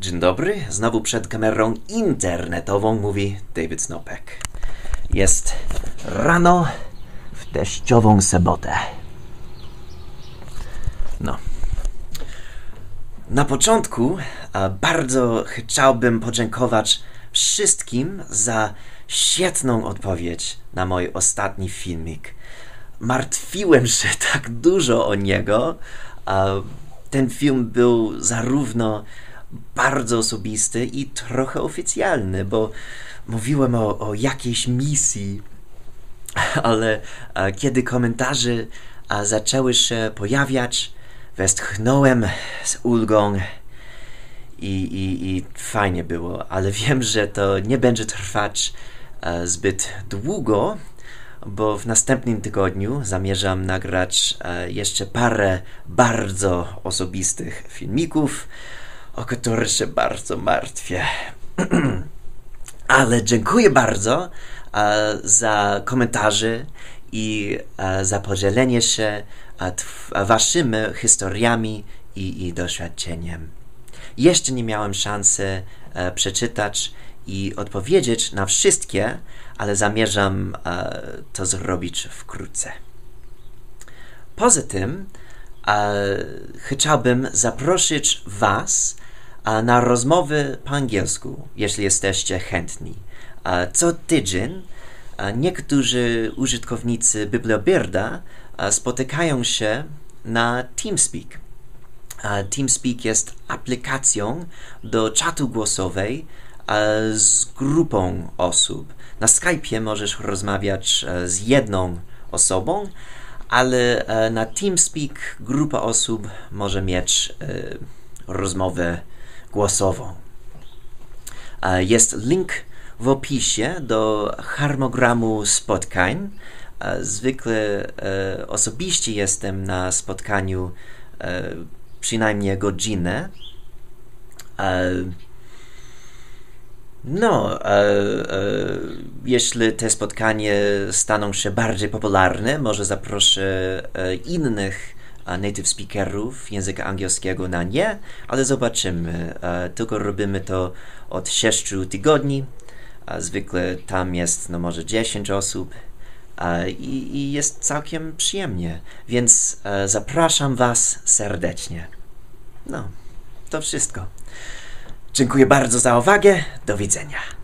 Dzień dobry, znowu przed kamerą internetową mówi David Snopek. Jest rano w deszczową sobotę. No. Na początku bardzo chciałbym podziękować wszystkim za świetną odpowiedź na mój ostatni filmik. Martwiłem się tak dużo o niego. Ten film był zarówno bardzo osobisty i trochę oficjalny, bo mówiłem o jakiejś misji, ale kiedy komentarze zaczęły się pojawiać, westchnąłem z ulgą i fajnie było, ale wiem, że to nie będzie trwać zbyt długo, bo w następnym tygodniu zamierzam nagrać jeszcze parę bardzo osobistych filmików, o których się bardzo martwię. Ale dziękuję bardzo za komentarze i za podzielenie się waszymi historiami i doświadczeniem. Jeszcze nie miałem szansy przeczytać i odpowiedzieć na wszystkie, ale zamierzam to zrobić wkrótce. Poza tym chciałbym zaprosić was na rozmowy po angielsku, jeśli jesteście chętni. Co tydzień niektórzy użytkownicy Bibliobirda spotykają się na TeamSpeak. TeamSpeak jest aplikacją do czatu głosowej z grupą osób. Na Skype'ie możesz rozmawiać z jedną osobą, ale na TeamSpeak grupa osób może mieć rozmowę głosową. Jest link w opisie do harmonogramu spotkań. Zwykle osobiście jestem na spotkaniu przynajmniej godzinę. No, jeśli te spotkanie staną się bardziej popularne, może zaproszę innych native speakerów języka angielskiego na nie, ale zobaczymy. Tylko robimy to od 6 tygodni, zwykle tam jest no może 10 osób i jest całkiem przyjemnie, więc zapraszam was serdecznie. No, to wszystko. Dziękuję bardzo za uwagę. Do widzenia.